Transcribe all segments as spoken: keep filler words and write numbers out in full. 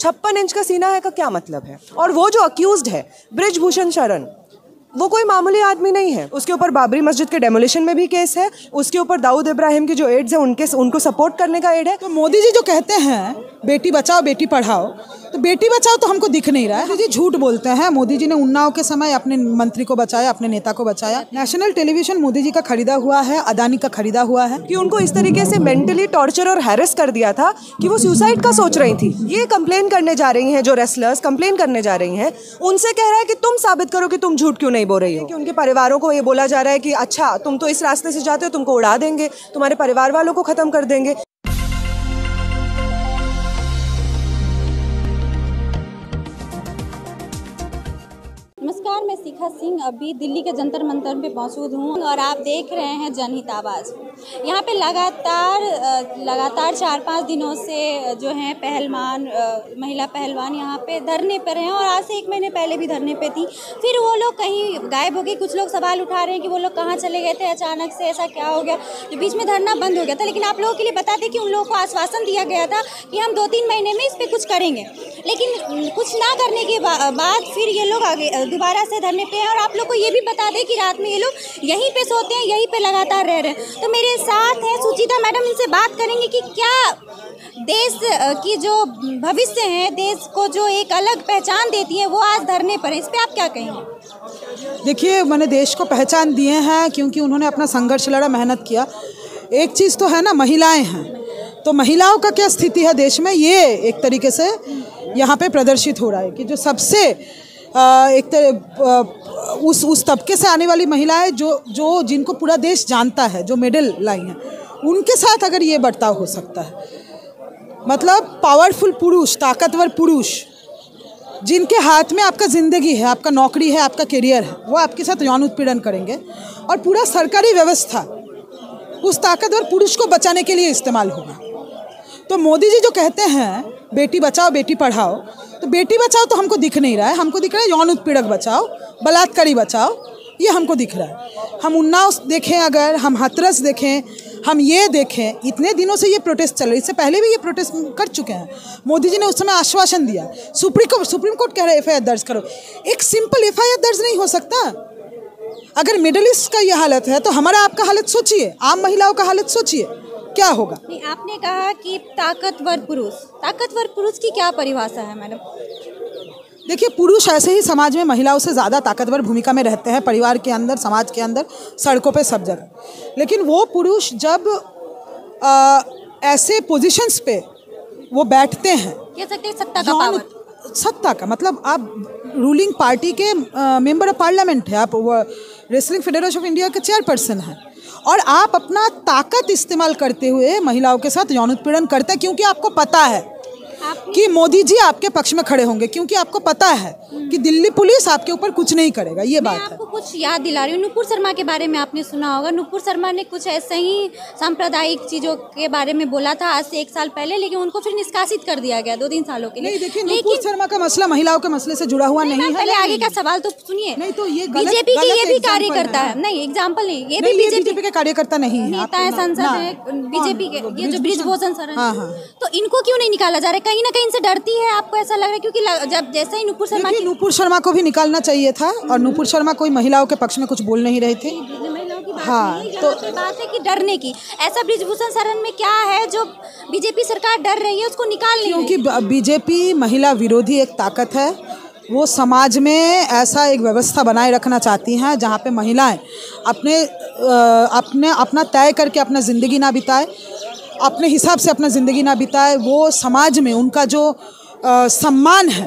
छप्पन इंच का सीना है का क्या मतलब है। और वो जो अक्यूज्ड है बृजभूषण शरण, वो कोई मामूली आदमी नहीं है। उसके ऊपर बाबरी मस्जिद के डेमोलिशन में भी केस है, उसके ऊपर दाऊद इब्राहिम के जो एड्स हैं उनके उनको सपोर्ट करने का एड है। तो मोदी जी जो कहते हैं बेटी बचाओ बेटी पढ़ाओ, तो बेटी बचाओ तो हमको दिख नहीं रहा है। मोदी जी झूठ बोलते हैं। मोदी जी ने उन्नाव के समय अपने मंत्री को बचाया, अपने नेता को बचाया। नेशनल टेलीविजन मोदी जी का खरीदा हुआ है, अडानी का खरीदा हुआ है, कि उनको इस तरीके से मेंटली टॉर्चर और हैरेस कर दिया था कि वो सुसाइड का सोच रही थी। ये कंप्लेन करने जा रही हैं, जो रेसलर्स कंप्लेन करने जा रही हैं उनसे कह रहा है कि तुम साबित करो कि तुम झूठ क्यों नहीं बोल रही हो। कि उनके परिवारों को ये बोला जा रहा है कि अच्छा तुम तो इस रास्ते से जाते हो, तुमको उड़ा देंगे, तुम्हारे परिवार वालों को खत्म कर देंगे। नमस्कार, मैं शिखा सिंह अभी दिल्ली के जंतर मंतर में मौजूद हूँ और आप देख रहे हैं जनहित आवाज़। यहाँ पे लगातार लगातार चार पाँच दिनों से जो हैं पहलवान, महिला पहलवान यहाँ पे धरने पर हैं और आज से एक महीने पहले भी धरने पे थी। फिर वो लोग कहीं गायब हो गई। कुछ लोग सवाल उठा रहे हैं कि वो लोग कहाँ चले गए थे, अचानक से ऐसा क्या हो गया तो बीच में धरना बंद हो गया था। लेकिन आप लोगों के लिए बता दें कि उन लोगों को आश्वासन दिया गया था कि हम दो तीन महीने में इस पर कुछ करेंगे, लेकिन कुछ ना करने के बाद फिर ये लोग आगे दोबारा से धरने पे हैं। और आप लोग को ये भी बता दें कि रात में ये लोग यहीं पे सोते हैं, यहीं पे लगातार रह रहे हैं। तो मेरे साथ है सुचिता मैडम, इनसे बात करेंगे कि क्या देश की जो भविष्य है, देश को जो एक अलग पहचान देती है, वो आज धरने पर है। इस पर आप क्या कहेंगे? देखिए, मैंने देश को पहचान दिए हैं क्योंकि उन्होंने अपना संघर्ष लड़ा, मेहनत किया। एक चीज़ तो है ना, महिलाएँ हैं, तो महिलाओं का क्या स्थिति है देश में, ये एक तरीके से यहाँ पे प्रदर्शित हो रहा है कि जो सबसे एक तरह उस उस तबके से आने वाली महिलाएं जो जो जिनको पूरा देश जानता है, जो मिडिल लाइन है, उनके साथ अगर ये बर्ताव हो सकता है, मतलब पावरफुल पुरुष, ताकतवर पुरुष जिनके हाथ में आपका ज़िंदगी है, आपका नौकरी है, आपका करियर है, वो आपके साथ यौन उत्पीड़न करेंगे और पूरा सरकारी व्यवस्था उस ताकतवर पुरुष को बचाने के लिए इस्तेमाल होगा। तो मोदी जी जो कहते हैं बेटी बचाओ बेटी पढ़ाओ, तो बेटी बचाओ तो हमको दिख नहीं रहा है। हमको दिख रहा है यौन उत्पीड़क बचाओ, बलात्कारी बचाओ, ये हमको दिख रहा है। हम उन्नाव देखें, अगर हम हाथरस देखें, हम ये देखें, इतने दिनों से ये प्रोटेस्ट चल रही, इससे पहले भी ये प्रोटेस्ट कर चुके हैं। मोदी जी ने उस समय आश्वासन दिया, सुप्रीम कोर्ट सुप्रीम कोर्ट कह रहा है एफ आई आर दर्ज करो। एक सिंपल एफ आई आर दर्ज नहीं हो सकता। अगर मिडिल ईस्ट का ये हालत है तो हमारा आपका हालत सोचिए, आम महिलाओं का हालत सोचिए क्या होगा। नहीं, आपने कहा कि ताकतवर पुरुष, ताकतवर पुरुष की क्या परिभाषा है मैडम? देखिए, पुरुष ऐसे ही समाज में महिलाओं से ज़्यादा ताकतवर भूमिका में रहते हैं, परिवार के अंदर, समाज के अंदर, सड़कों पे, सब जगह। लेकिन वो पुरुष जब आ, ऐसे पोजीशंस पे वो बैठते हैं, कह सकते हैं सत्ता का पावर, सत्ता का मतलब आप रूलिंग पार्टी के आ, मेंबर ऑफ पार्लियामेंट है, आप रेसलिंग फेडरेशन ऑफ इंडिया के चेयरपर्सन हैं और आप अपना ताकत इस्तेमाल करते हुए महिलाओं के साथ यौन उत्पीड़न करते हैं, क्योंकि आपको पता है कि मोदी जी आपके पक्ष में खड़े होंगे, क्योंकि आपको पता है कि दिल्ली पुलिस आपके ऊपर कुछ नहीं करेगा। ये बात आपको है। कुछ याद दिला रही हूँ, नूपुर शर्मा के बारे में आपने सुना होगा। नूपुर शर्मा ने कुछ ऐसे ही सांप्रदायिक चीज़ों के बारे में बोला था आज से एक साल पहले, लेकिन उनको फिर निष्कासित कर दिया गया दो तीन सालों के लिए। नहीं, देखिए, नूपुर शर्मा का मसला महिलाओं के मसले से जुड़ा हुआ नहीं है। आगे का सवाल तो सुनिए। नहीं तो ये बीजेपी के ये भी कार्यकर्ता है, नहीं एग्जाम्पल नहीं, ये भी बीजेपी के कार्यकर्ता नहीं है, नेता है, सांसद है बीजेपी के, ये जो बृजभूषण शरण, तो इनको क्यों नहीं निकाला जा रहा है? कहीं ना कहीं से डरती है आपको ऐसा लग रहा है? क्योंकि जब जैसे ही नूपुर शर्मा की नूपुर शर्मा को भी निकालना चाहिए था और नूपुर शर्मा कोई महिलाओं के पक्ष में कुछ बोल नहीं रहे थे। महिलाओं की बात हाँ, नहीं, तो बात है कि डरने की। ऐसा बृजभूषण शरण में क्या है जो बीजेपी सरकार डर रही है उसको निकालने? क्योंकि बीजेपी महिला विरोधी एक ताकत है। वो समाज में ऐसा एक व्यवस्था बनाए रखना चाहती हैं जहाँ पे महिलाएं अपने अपने अपना तय करके अपना ज़िंदगी ना बिताए, अपने हिसाब से अपना ज़िंदगी ना बिताए। वो समाज में उनका जो आ, सम्मान है,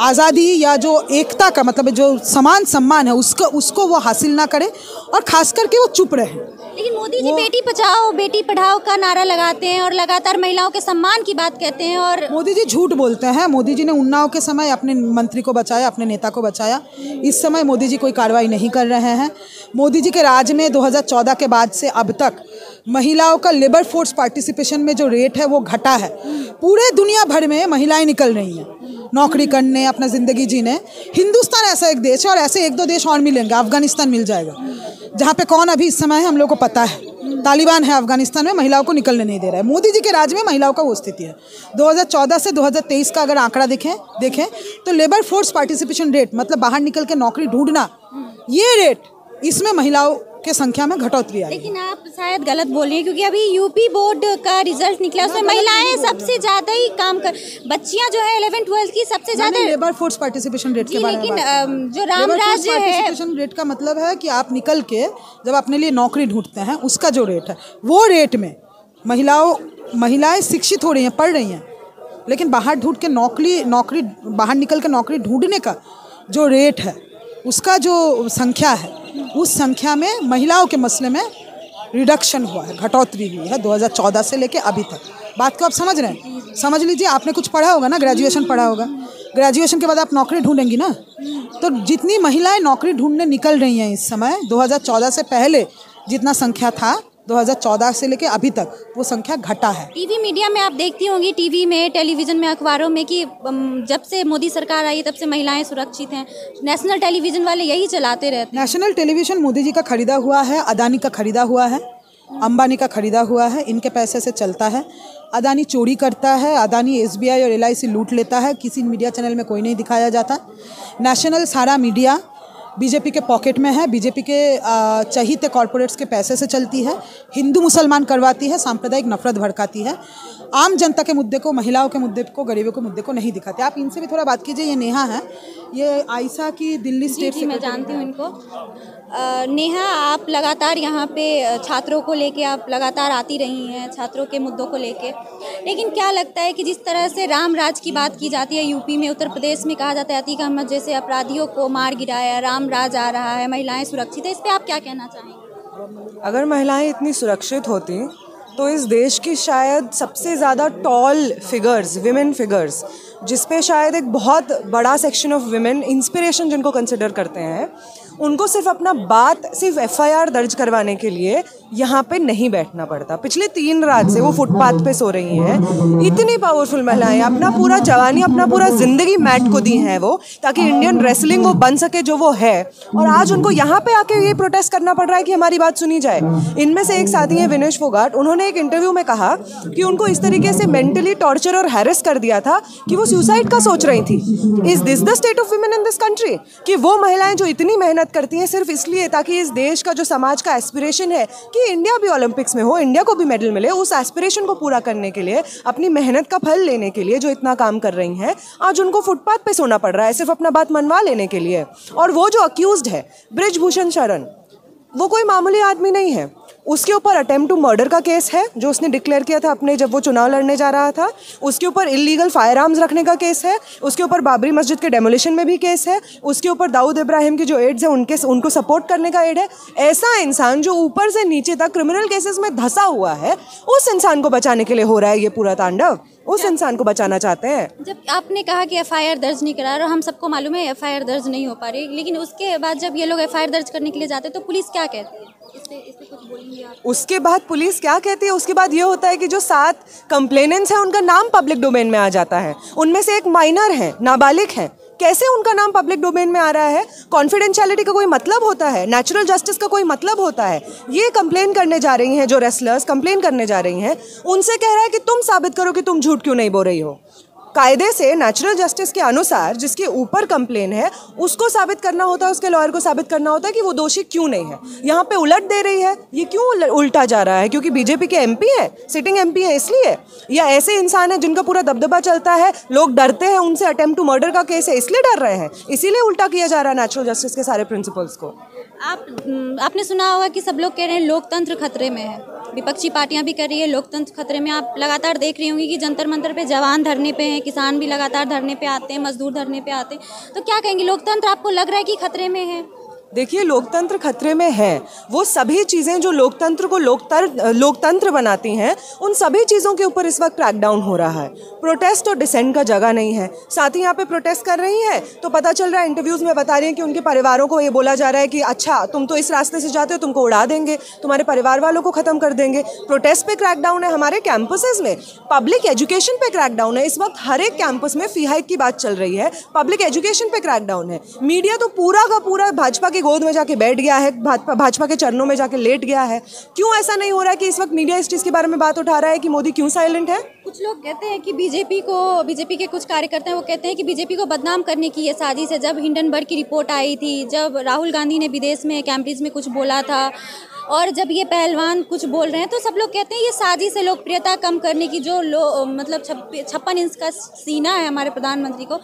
आज़ादी या जो एकता का मतलब जो समान सम्मान है, उसको उसको वो हासिल ना करे और खास करके वो चुप रहे। लेकिन मोदी जी बेटी बचाओ बेटी पढ़ाओ का नारा लगाते हैं और लगातार महिलाओं के सम्मान की बात कहते हैं। और मोदी जी झूठ बोलते हैं। मोदी जी ने उन्नाव के समय अपने मंत्री को बचाया, अपने नेता को बचाया। इस समय मोदी जी कोई कार्रवाई नहीं कर रहे हैं। मोदी जी के राज में दो हज़ार चौदह के बाद से अब तक महिलाओं का लेबर फोर्स पार्टिसिपेशन में जो रेट है वो घटा है। पूरे दुनिया भर में महिलाएं निकल रही हैं नौकरी करने, अपना ज़िंदगी जीने। हिंदुस्तान ऐसा एक देश है और ऐसे एक दो देश और मिलेंगे। अफगानिस्तान मिल जाएगा, जहाँ पे कौन अभी इस समय है हम लोग को पता है। तालिबान है अफगानिस्तान में, महिलाओं को निकलने नहीं दे रहा है। मोदी जी के राज्य में महिलाओं का वो स्थिति है। दो हज़ार चौदह से दो हज़ार तेईस का अगर आंकड़ा देखें देखें तो लेबर फोर्स पार्टिसिपेशन रेट, मतलब बाहर निकल के नौकरी ढूंढना, ये रेट इसमें महिलाओं के संख्या में घटोतरी आई। लेकिन आप शायद गलत बोल रहे हैं, क्योंकि अभी यूपी बोर्ड का रिजल्ट निकला, उसमें महिलाएं सबसे ज्यादा ही काम कर, बच्चियां जो है इलेवन ट्वेल्थ की सबसे ज्यादा। लेबर फोर्स पार्टिसिपेशन रेट के बारे में, लेकिन जो राम राज्य है, पार्टिसिपेशन रेट का मतलब है कि आप निकल के जब अपने लिए नौकरी ढूंढते हैं, उसका जो रेट है, वो रेट में महिलाओं महिलाएं शिक्षित हो रही हैं, पढ़ रही हैं, लेकिन बाहर ढूंढ के नौकरी नौकरी बाहर निकल के नौकरी ढूंढने का जो रेट है, उसका जो संख्या है, उस संख्या में महिलाओं के मसले में रिडक्शन हुआ है, घटोतरी हुई है दो हज़ार चौदह से लेके अभी तक। बात को आप समझ रहे हैं, समझ लीजिए। आपने कुछ पढ़ा होगा ना, ग्रेजुएशन पढ़ा होगा, ग्रेजुएशन के बाद आप नौकरी ढूंढेंगी ना, तो जितनी महिलाएं नौकरी ढूंढने निकल रही हैं इस समय, दो हज़ार चौदह से पहले जितना संख्या था, दो हज़ार चौदह से लेके अभी तक वो संख्या घटा है। टीवी मीडिया में आप देखती होंगी, टीवी में, टेलीविज़न में, अखबारों में कि जब से मोदी सरकार आई है तब से महिलाएं सुरक्षित हैं। नेशनल टेलीविज़न वाले यही चलाते रहते हैं। नेशनल टेलीविज़न मोदी जी का खरीदा हुआ है, अडानी का खरीदा हुआ है, अंबानी का खरीदा हुआ है, इनके पैसे से चलता है। अडानी चोरी करता है, अडानी एस बी आई और एल आई सी लूट लेता है, किसी मीडिया चैनल में कोई नहीं दिखाया जाता। नेशनल सारा मीडिया बीजेपी के पॉकेट में है, बीजेपी के चहीते कॉरपोरेट्स के पैसे से चलती है, हिंदू मुसलमान करवाती है, सांप्रदायिक नफरत भड़काती है, आम जनता के मुद्दे को, महिलाओं के मुद्दे को, गरीबों के मुद्दे को नहीं दिखाते। आप इनसे भी थोड़ा बात कीजिए। ये नेहा है, ये आयशा की दिल्ली स्टेट से, मैं जानती हूँ इनको। आ, नेहा, आप लगातार यहाँ पे छात्रों को लेके आप लगातार आती रही हैं, छात्रों के मुद्दों को लेके, लेकिन क्या लगता है कि जिस तरह से राम राज की बात की जाती है यूपी में, उत्तर प्रदेश में कहा जाता है अतीक अहमद जैसे अपराधियों को मार गिराया, राम राज आ रहा है, महिलाएं सुरक्षित है, इस पर आप क्या कहना चाहेंगे? अगर महिलाएँ इतनी सुरक्षित होती तो इस देश की शायद सबसे ज़्यादा टॉल फिगर्स, विमेन फिगर्स, जिसपे शायद एक बहुत बड़ा सेक्शन ऑफ विमेन इंस्पिरेशन जिनको कंसिडर करते हैं, उनको सिर्फ अपना बात सिर्फ एफ आई आर दर्ज करवाने के लिए यहाँ पे नहीं बैठना पड़ता। पिछले तीन रात से वो फुटपाथ पे सो रही हैं। इतनी पावरफुल महिलाएं अपना पूरा जवानी, अपना पूरा ज़िंदगी मैट को दी हैं वो, ताकि इंडियन रेसलिंग वो बन सके जो वो है, और आज उनको यहाँ पे आके ये प्रोटेस्ट करना पड़ रहा है कि हमारी बात सुनी जाए। इनमें से एक साथी हैं विनेश फोगाट, उन्होंने एक इंटरव्यू में कहा कि उनको इस तरीके से मेंटली टॉर्चर और हैरेस कर दिया था कि वो सुसाइड का सोच रही थी। Is this the state of women in this country, कि वो महिलाएं जो इतनी मेहनत करती हैं सिर्फ इसलिए ताकि इस देश का जो समाज का एस्पिरेशन है कि इंडिया भी ओलंपिक्स में हो, इंडिया को भी मेडल मिले, उस एस्पिरेशन को पूरा करने के लिए, अपनी मेहनत का फल लेने के लिए जो इतना काम कर रही हैं, आज उनको फुटपाथ पे सोना पड़ रहा है सिर्फ अपना बात मनवा लेने के लिए। और वो जो अक्यूज्ड है बृजभूषण शरण, वो कोई मामूली आदमी नहीं है। उसके ऊपर अटेम्प्ट टू मर्डर का केस है जो उसने डिक्लेयर किया था अपने, जब वो चुनाव लड़ने जा रहा था। उसके ऊपर इलीगल फायर आर्म्स रखने का केस है, उसके ऊपर बाबरी मस्जिद के डेमोलिशन में भी केस है, उसके ऊपर दाऊद इब्राहिम के जो एड्स हैं उनके उनको सपोर्ट करने का एड है। ऐसा इंसान जो ऊपर से नीचे तक क्रिमिनल केसेस में धंसा हुआ है, उस इंसान को बचाने के लिए हो रहा है ये पूरा तांडव। उस इंसान को बचाना चाहते हैं। जब आपने कहा कि एफ आई आर दर्ज नहीं करा रहा, हम सबको मालूम है एफ आई आर दर्ज नहीं हो पा रही, लेकिन उसके बाद जब ये लोग एफ आई आर दर्ज करने के लिए जाते हैं तो पुलिस क्या कहती है? इससे, इससे कुछ बोलेंगे आप? उसके बाद पुलिस क्या कहती है, उसके बाद ये होता है कि जो सात कंप्लेनेंट्स हैं उनका नाम पब्लिक डोमेन में आ जाता है। उनमें से एक माइनर है, नाबालिग है, कैसे उनका नाम पब्लिक डोमेन में आ रहा है? कॉन्फिडेंशियलिटी का कोई मतलब होता है? नेचुरल जस्टिस का कोई मतलब होता है? ये कंप्लेन करने जा रही हैं, जो रेसलर्स कंप्लेन करने जा रही हैं, उनसे कह रहा है कि तुम साबित करो कि तुम झूठ क्यों नहीं बोल रही हो। कायदे से नेचुरल जस्टिस के अनुसार जिसके ऊपर कंप्लेन है उसको साबित करना होता है, उसके लॉयर को साबित करना होता है कि वो दोषी क्यों नहीं है। यहाँ पे उलट दे रही है, ये क्यों उल्टा जा रहा है? क्योंकि बीजेपी के एम पी है, सिटिंग एम पी है, इसलिए। या ऐसे इंसान है जिनका पूरा दबदबा चलता है, लोग डरते हैं उनसे, अटेम्प्ट टू मर्डर का केस है इसलिए डर रहे हैं, इसीलिए उल्टा किया जा रहा है नेचुरल जस्टिस के सारे प्रिंसिपल्स को। आप आपने सुना होगा कि सब लोग कह रहे हैं लोकतंत्र खतरे में है, विपक्षी पार्टियां भी कह रही है लोकतंत्र खतरे में। आप लगातार देख रही होंगी कि जंतर मंतर पे जवान धरने पे हैं, किसान भी लगातार धरने पे आते हैं, मजदूर धरने पे आते हैं, तो क्या कहेंगे? लोकतंत्र आपको लग रहा है कि खतरे में है? देखिए, लोकतंत्र खतरे में है। वो सभी चीज़ें जो लोकतंत्र को लोकतंत्र लोकतंत्र बनाती हैं, उन सभी चीज़ों के ऊपर इस वक्त क्रैकडाउन हो रहा है। प्रोटेस्ट और डिसेंट का जगह नहीं है। साथ ही यहाँ पे प्रोटेस्ट कर रही हैं तो पता चल रहा है, इंटरव्यूज़ में बता रही हैं कि उनके परिवारों को ये बोला जा रहा है कि अच्छा तुम तो इस रास्ते से जाते हो, तुमको उड़ा देंगे, तुम्हारे परिवार वालों को ख़त्म कर देंगे। प्रोटेस्ट पर क्रैकडाउन है, हमारे कैंपसेस में पब्लिक एजुकेशन पर क्रैकडाउन है। इस वक्त हर एक कैंपस में फी हाइक की बात चल रही है, पब्लिक एजुकेशन पर क्रैकडाउन है। मीडिया तो पूरा का पूरा भाजपा के गोद में जाके बैठ गया है, भाजपा के चरणों में जाके लेट गया है। क्यों ऐसा नहीं हो रहा है कि इस वक्त मीडिया इस चीज़ के बारे में बात उठा रहा है कि मोदी क्यों साइलेंट है? कुछ लोग कहते हैं कि बीजेपी को बीजेपी के कुछ कार्यकर्ता हैं वो कहते हैं कि बीजेपी को बदनाम करने की ये साजिश है। जब हिंडनबर्ग की रिपोर्ट आई थी, जब राहुल गांधी ने विदेश में कैम्ब्रिज में कुछ बोला था, और जब ये पहलवान कुछ बोल रहे हैं, तो सब लोग कहते हैं ये साजिश से लोकप्रियता कम करने की। जो लो मतलब छप्पन इंच का सीना है हमारे प्रधानमंत्री को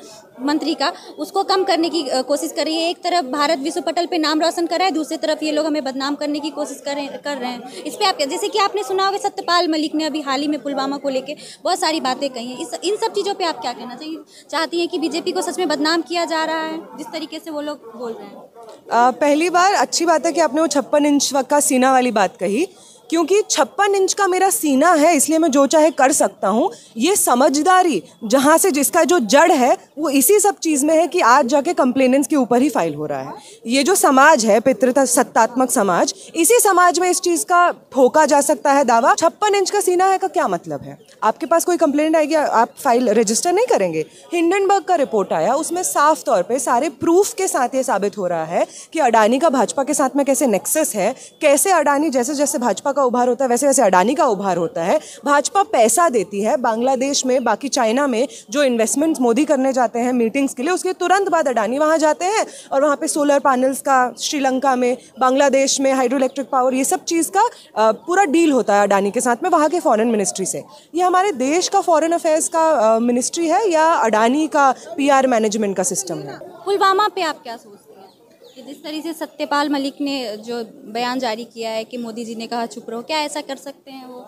मंत्री का, उसको कम करने की कोशिश कर रही है। एक तरफ भारत विश्व पटल पे नाम रोशन कर रहा है, दूसरी तरफ ये लोग हमें बदनाम करने की कोशिश कर कर रहे हैं। इस पर आप जैसे कि आपने सुना होगा सत्यपाल मलिक ने अभी हाल ही में पुलवामा को लेकर बहुत सारी बातें कही हैं। इस इन सब चीज़ों पर आप क्या कहना चाहिए चाहती हैं कि बीजेपी को सच में बदनाम किया जा रहा है जिस तरीके से वो लोग बोल रहे हैं? आ, पहली बार अच्छी बात है कि आपने वो छप्पन इंच का सीना वाली बात कही, क्योंकि छप्पन इंच का मेरा सीना है इसलिए मैं जो चाहे कर सकता हूँ। ये समझदारी जहाँ से जिसका जो जड़ है वो इसी सब चीज़ में है कि आज जाके कंप्लेनेंट्स के ऊपर ही फाइल हो रहा है। ये जो समाज है पितृता सत्तात्मक समाज, इसी समाज में इस चीज़ का ठोका जा सकता है दावा। छप्पन इंच का सीना है का क्या मतलब है? आपके पास कोई कंप्लेंट आएगी आप फाइल रजिस्टर नहीं करेंगे? हिंडनबर्ग का रिपोर्ट आया, उसमें साफ तौर पर सारे प्रूफ के साथ ये साबित हो रहा है कि अडानी का भाजपा के साथ में कैसे नेक्सस है, कैसे अडानी जैसे जैसे भाजपा का उभार होता है वैसे वैसे अडानी का उभार होता है। भाजपा पैसा देती है बांग्लादेश में, बाकी चाइना में जो इन्वेस्टमेंट्स मोदी करने जाते हैं मीटिंग्स के लिए, उसके तुरंत बाद अडानी वहाँ जाते हैं और वहाँ पे सोलर पैनल्स का श्रीलंका में, बांग्लादेश में हाइड्रो इलेक्ट्रिक पावर, ये सब चीज़ का आ, पूरा डील होता है अडानी के साथ में वहाँ के फॉरेन मिनिस्ट्री से। ये हमारे देश का फॉरेन अफेयर्स का मिनिस्ट्री है या अडानी का पी आर मैनेजमेंट का सिस्टम है? पुलवामा पे आप क्या सोचते हैं कि जिस तरीके से सत्यपाल मलिक ने जो बयान जारी किया है कि मोदी जी ने कहा चुप रहो, क्या ऐसा कर सकते हैं वो?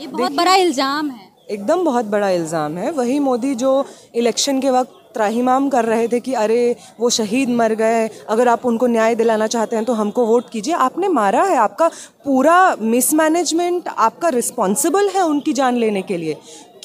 ये बहुत बड़ा इल्ज़ाम है, एकदम बहुत बड़ा इल्ज़ाम है। वही मोदी जो इलेक्शन के वक्त त्राहिमाम कर रहे थे कि अरे वो शहीद मर गए, अगर आप उनको न्याय दिलाना चाहते हैं तो हमको वोट कीजिए। आपने मारा है, आपका पूरा मिसमैनेजमेंट, आपका रिस्पॉन्सिबल है उनकी जान लेने के लिए।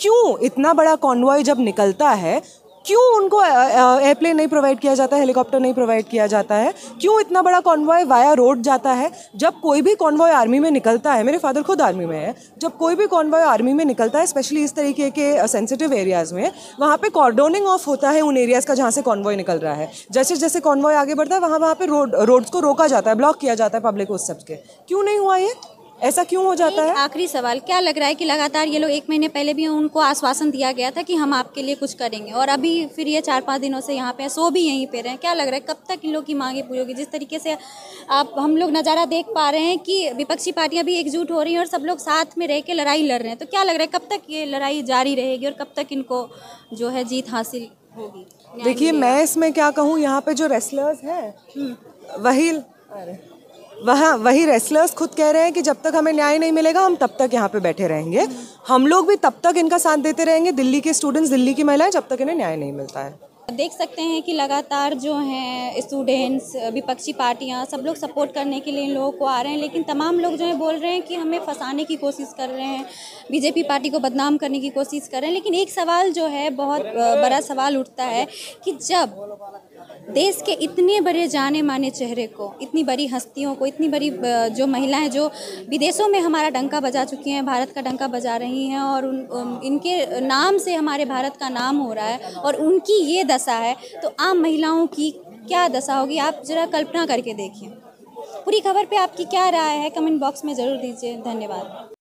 क्यों इतना बड़ा कॉन्वॉय जब निकलता है क्यों उनको एयरप्लेन नहीं प्रोवाइड किया जाता है, हेलीकॉप्टर नहीं प्रोवाइड किया जाता है? क्यों इतना बड़ा कॉन्वॉय वाया रोड जाता है? जब कोई भी कॉन्वॉय आर्मी में निकलता है, मेरे फादर खुद आर्मी में है, जब कोई भी कॉन्वॉय आर्मी में निकलता है स्पेशली इस तरीके के सेंसिटिव एरियाज़ में, वहाँ पे कॉर्डोनिंग ऑफ होता है उन एरियाज़ का जहाँ से कॉन्वॉय निकल रहा है। जैसे जैसे कॉन्वॉय आगे बढ़ता है वहाँ वहाँ पर रोड रोड्स को रोका जाता है, ब्लॉक किया जाता है पब्लिक को उस सब के। क्यों नहीं हुआ ये? ऐसा क्यों हो जाता है? आखिरी सवाल, क्या लग रहा है कि लगातार ये लोग एक महीने पहले भी उनको आश्वासन दिया गया था कि हम आपके लिए कुछ करेंगे, और अभी फिर ये चार पाँच दिनों से यहाँ पे सो भी यहीं पे रहे, क्या लग रहा है कब तक इन लोगों की मांगें पूरी होगी? जिस तरीके से आप हम लोग नज़ारा देख पा रहे हैं कि विपक्षी पार्टियाँ भी एकजुट हो रही हैं और सब लोग साथ में रह के लड़ाई लड़ रहे हैं, तो क्या लग रहा है कब तक ये लड़ाई जारी रहेगी और कब तक इनको जो है जीत हासिल होगी? देखिए मैं इसमें क्या कहूँ, यहाँ पे जो रेसलर्स हैं वही वह वही रेसलर्स खुद कह रहे हैं कि जब तक हमें न्याय नहीं मिलेगा हम तब तक यहाँ पे बैठे रहेंगे, हम लोग भी तब तक इनका साथ देते रहेंगे, दिल्ली के स्टूडेंट्स, दिल्ली की महिलाएं, जब तक इन्हें न्याय नहीं मिलता है। देख सकते हैं कि लगातार जो हैं स्टूडेंट्स, विपक्षी पार्टियां, सब लोग सपोर्ट करने के लिए इन लोगों को आ रहे हैं, लेकिन तमाम लोग जो हैं बोल रहे हैं कि हमें फंसाने की कोशिश कर रहे हैं, बीजेपी पार्टी को बदनाम करने की कोशिश कर रहे हैं। लेकिन एक सवाल जो है बहुत बड़ा सवाल उठता है कि जब देश के इतने बड़े जाने माने चेहरे को, इतनी बड़ी हस्तियों को, इतनी बड़ी जो महिलाएँ जो विदेशों में हमारा डंका बजा चुकी हैं, भारत का डंका बजा रही हैं, और उन इनके नाम से हमारे भारत का नाम हो रहा है, और उनकी ये दशा है, तो आम महिलाओं की क्या दशा होगी? आप जरा कल्पना करके देखिए। पूरी खबर पे आपकी क्या राय है कमेंट बॉक्स में ज़रूर दीजिए। धन्यवाद।